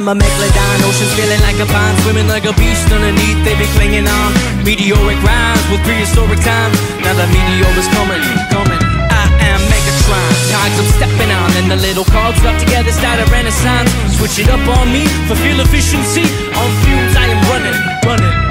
am a megalodon. Oceans feeling like a pond, swimming like a beast underneath. They be clinging on. Meteoric rhymes with prehistoric times. Now the meteor is coming, coming. I am Megatron. Tides I'm stepping on, and the little cogs stuck together start a renaissance. Switch it up on me for fuel efficiency. On fumes I am running, running.